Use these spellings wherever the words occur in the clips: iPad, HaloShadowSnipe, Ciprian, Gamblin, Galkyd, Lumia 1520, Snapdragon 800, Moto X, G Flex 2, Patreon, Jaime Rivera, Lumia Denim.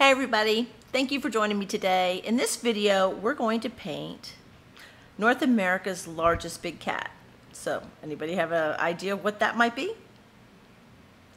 Hey everybody, thank you for joining me today. In this video, we're going to paint North America's largest big cat. So, anybody have an idea what that might be?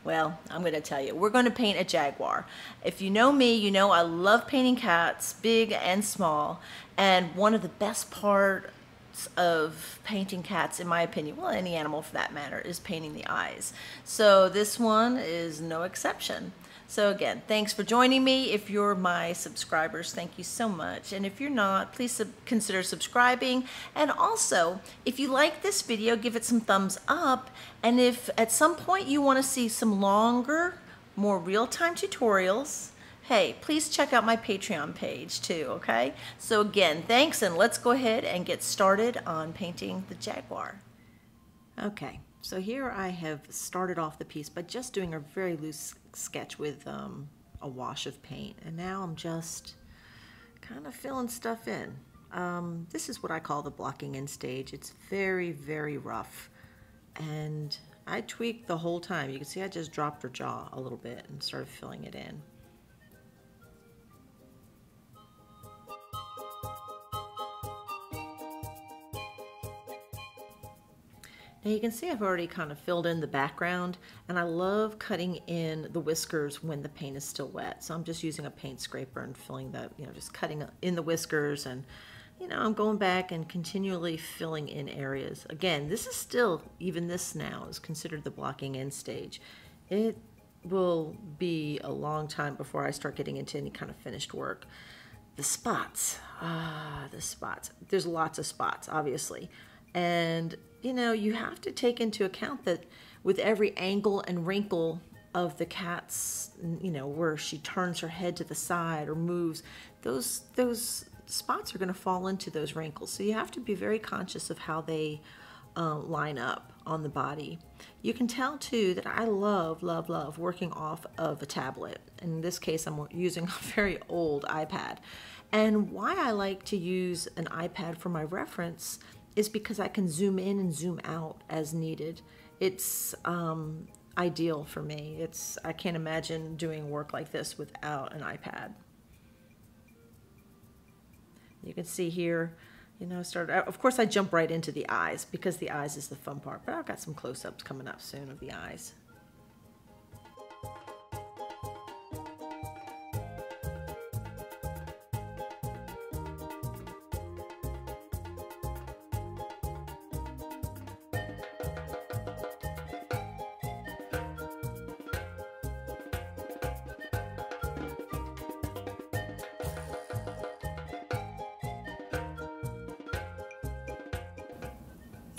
Well, I'm going to tell you. We're going to paint a jaguar. If you know me, you know I love painting cats, big and small, and one of the best parts of painting cats, in my opinion, well, any animal for that matter, is painting the eyes. So this one is no exception. So again, thanks for joining me. If you're my subscribers, thank you so much. And if you're not, please consider subscribing. And also, if you like this video, give it some thumbs up. And if at some point you want to see some longer, more real-time tutorials, hey, please check out my Patreon page too, okay? So again, thanks, and let's go ahead and get started on painting the jaguar. Okay. So here I have started off the piece by just doing a very loose sketch with a wash of paint. And now I'm just kind of filling stuff in. This is what I call the blocking in stage. It's very, very rough. And I tweaked the whole time. You can see I just dropped her jaw a little bit and started filling it in. Now you can see I've already kind of filled in the background, and I love cutting in the whiskers when the paint is still wet. So I'm just using a paint scraper and filling the, just cutting in the whiskers, and I'm going back and continually filling in areas. Again, this is still, even this now is considered the blocking in stage. It will be a long time before I start getting into any kind of finished work. The spots, the spots. There's lots of spots, obviously. And you have to take into account that with every angle and wrinkle of the cat's, where she turns her head to the side or moves, those spots are going to fall into those wrinkles. So you have to be very conscious of how they line up on the body. You can tell too that I love, love, love working off of a tablet. In this case, I'm using a very old iPad. And why I like to use an iPad for my reference is because I can zoom in and zoom out as needed. It's ideal for me. I can't imagine doing work like this without an iPad. You can see here, of course I jump right into the eyes because the eyes is the fun part, but I've got some close-ups coming up soon of the eyes.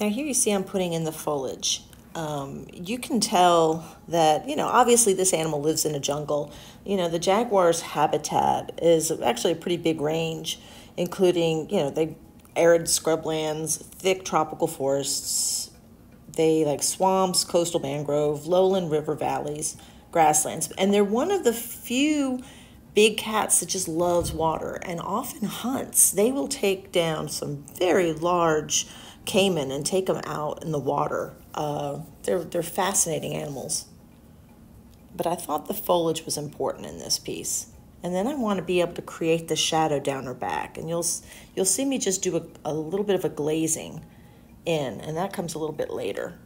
Now here you see I'm putting in the foliage. You can tell that, obviously this animal lives in a jungle. The jaguar's habitat is actually a pretty big range, including, they arid scrublands, thick tropical forests. They like swamps, coastal mangrove, lowland river valleys, grasslands. And they're one of the few big cats that just loves water and often hunts. They will take down some very large caiman and take them out in the water. They're fascinating animals. But I thought the foliage was important in this piece. And then I want to be able to create the shadow down her back. And you'll see me just do a little bit of a glazing in, and that comes a little bit later.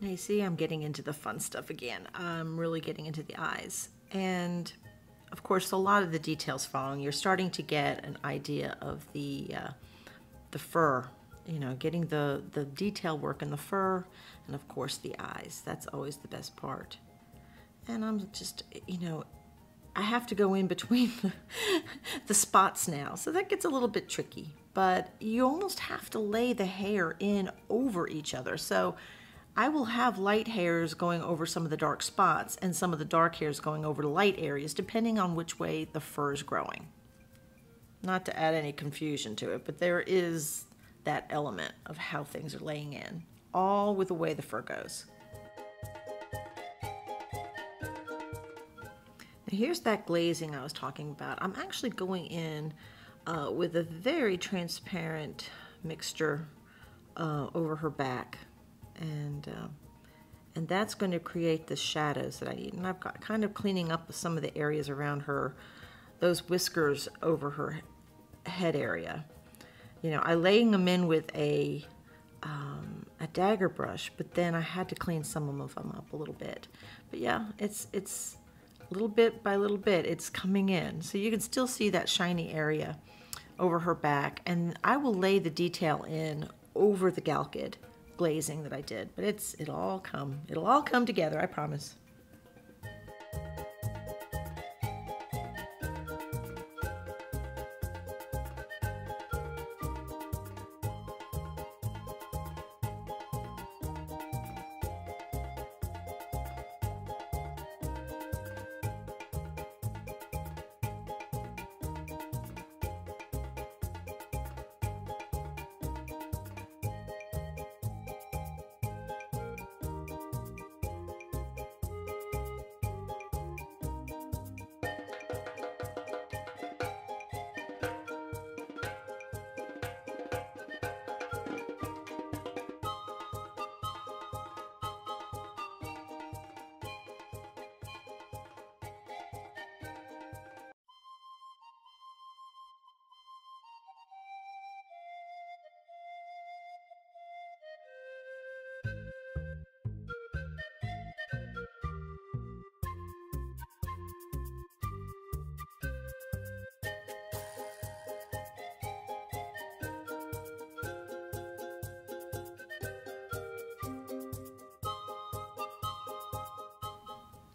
Now you see I'm getting into the fun stuff again. I'm really getting into the eyes. And of course, a lot of the details following, you're starting to get an idea of the fur, you know, getting the detail work in the fur, and of course the eyes. That's always the best part. And I'm just, you know, I have to go in between the spots now, so that gets a little bit tricky, but you almost have to lay the hair in over each other. So I will have light hairs going over some of the dark spots and some of the dark hairs going over the light areas, depending on which way the fur is growing. Not to add any confusion to it, but there is that element of how things are laying in, all with the way the fur goes. Now here's that glazing I was talking about. I'm actually going in with a very transparent mixture over her back. And that's going to create the shadows that I need. And I've got kind of cleaning up some of the areas around her, those whiskers over her head area. You know, I'm laying them in with a dagger brush, but then I had to clean some of them up a little bit. But yeah, it's little bit by little bit, it's coming in. So you can still see that shiny area over her back. And I will lay the detail in over the Galkyd glazing that I did, but it'll all come together, I promise.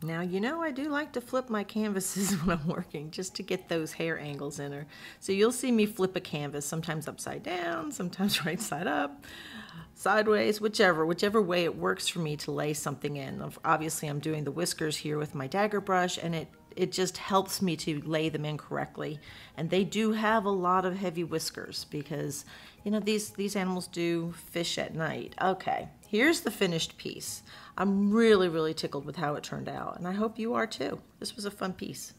Now, you know, I do like to flip my canvases when I'm working, just to get those hair angles in her. So you'll see me flip a canvas, sometimes upside down, sometimes right side up, sideways, whichever way it works for me to lay something in. Obviously, I'm doing the whiskers here with my dagger brush, and it just helps me to lay them in correctly. And they do have a lot of heavy whiskers because, you know, these animals do fish at night. Okay, here's the finished piece. I'm really, really tickled with how it turned out, and I hope you are too. This was a fun piece.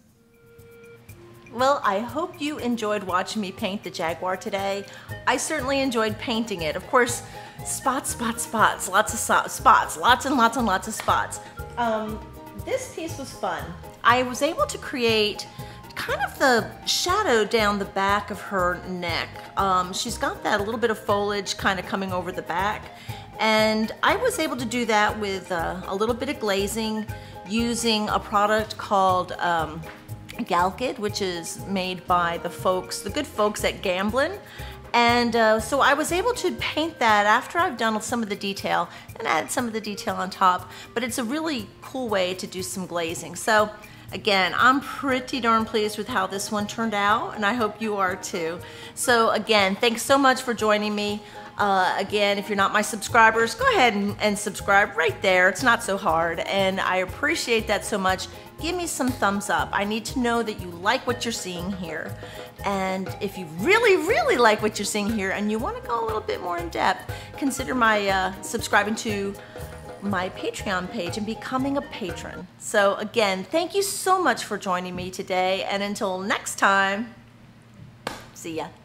Well, I hope you enjoyed watching me paint the jaguar today. I certainly enjoyed painting it. Of course, spots, spots, spots, lots of spots, lots and lots and lots of spots. This piece was fun. I was able to create kind of the shadow down the back of her neck. She's got that little bit of foliage kind of coming over the back. And I was able to do that with a little bit of glazing using a product called Galkyd, which is made by the good folks at Gamblin. And so I was able to paint that after I've done some of the detail and add some of the detail on top. But it's a really cool way to do some glazing. So again, I'm pretty darn pleased with how this one turned out, and I hope you are too. So again, thanks so much for joining me. Again, if you're not my subscribers, go ahead and subscribe right there. It's not so hard, and I appreciate that so much. Give me some thumbs up. I need to know that you like what you're seeing here. And if you really, really like what you're seeing here and you want to go a little bit more in depth, consider my subscribing to my Patreon page and becoming a patron. So again, thank you so much for joining me today, and until next time, see ya.